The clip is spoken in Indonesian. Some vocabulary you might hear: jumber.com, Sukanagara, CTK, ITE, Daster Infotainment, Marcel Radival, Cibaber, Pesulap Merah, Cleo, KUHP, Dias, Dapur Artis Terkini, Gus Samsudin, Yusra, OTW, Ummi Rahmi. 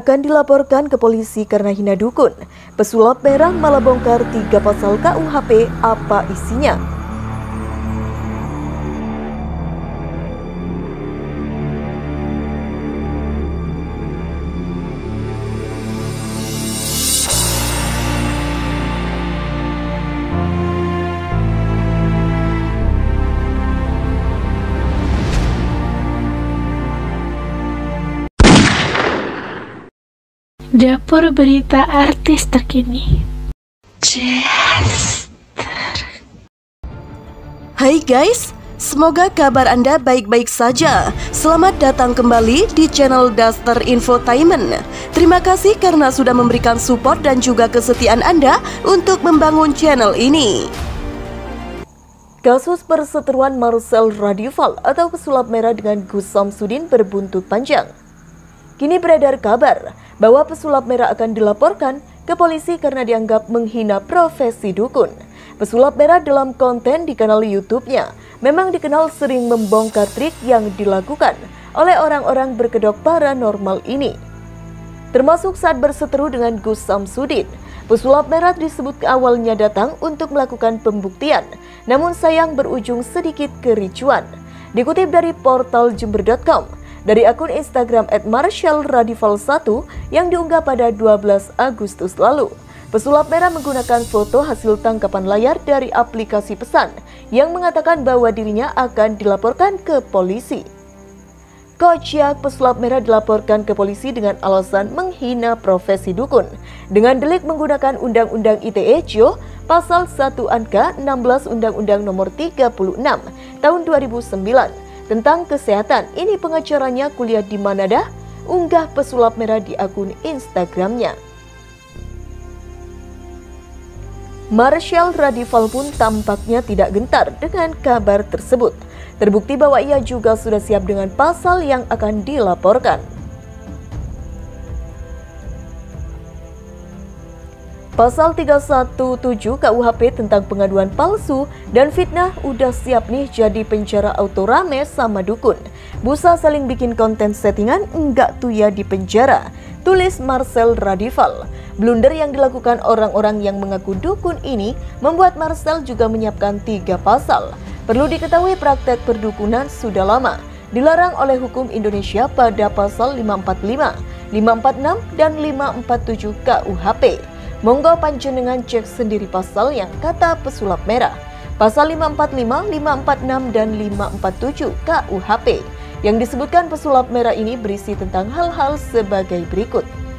akan dilaporkan ke polisi karena hina dukun. Pesulap Merah malah bongkar 3 pasal KUHP, apa isinya? Dapur berita artis terkini. Daster. Hai guys, semoga kabar Anda baik-baik saja. Selamat datang kembali di channel Daster Infotainment. Terima kasih karena sudah memberikan support dan juga kesetiaan Anda untuk membangun channel ini. Kasus perseteruan Marcel Radival atau Pesulap Merah dengan Gus Samsudin berbuntut panjang. Kini beredar kabar bahwa Pesulap Merah akan dilaporkan ke polisi karena dianggap menghina profesi dukun. Pesulap Merah dalam konten di kanal YouTube-nya memang dikenal sering membongkar trik yang dilakukan oleh orang-orang berkedok paranormal ini. Termasuk saat berseteru dengan Gus Samsudin, Pesulap Merah disebut awalnya datang untuk melakukan pembuktian, namun sayang berujung sedikit kericuan. Dikutip dari portal jumber.com, dari akun Instagram @marcelradival1 yang diunggah pada 12 Agustus lalu, Pesulap Merah menggunakan foto hasil tangkapan layar dari aplikasi pesan yang mengatakan bahwa dirinya akan dilaporkan ke polisi. Kocak, Pesulap Merah dilaporkan ke polisi dengan alasan menghina profesi dukun dengan delik menggunakan Undang-Undang ITE Jo Pasal 1 Angka 16 Undang-Undang Nomor 36 Tahun 2009. Tentang kesehatan, ini pengacaranya kuliah di mana dah? Unggah Pesulap Merah di akun Instagramnya. Marcel Radival pun tampaknya tidak gentar dengan kabar tersebut. Terbukti bahwa ia juga sudah siap dengan pasal yang akan dilaporkan. Pasal 317 KUHP tentang pengaduan palsu dan fitnah udah siap nih jadi penjara auto rame sama dukun. Busa saling bikin konten settingan enggak tuh ya di penjara, tulis Marcel Radival. Blunder yang dilakukan orang-orang yang mengaku dukun ini membuat Marcel juga menyiapkan 3 pasal. Perlu diketahui praktek perdukunan sudah lama dilarang oleh hukum Indonesia pada pasal 545, 546, dan 547 KUHP. Monggo panjenengan cek sendiri pasalnya, kata Pesulap Merah. Pasal 545, 546, dan 547 KUHP yang disebutkan Pesulap Merah ini berisi tentang hal-hal sebagai berikut.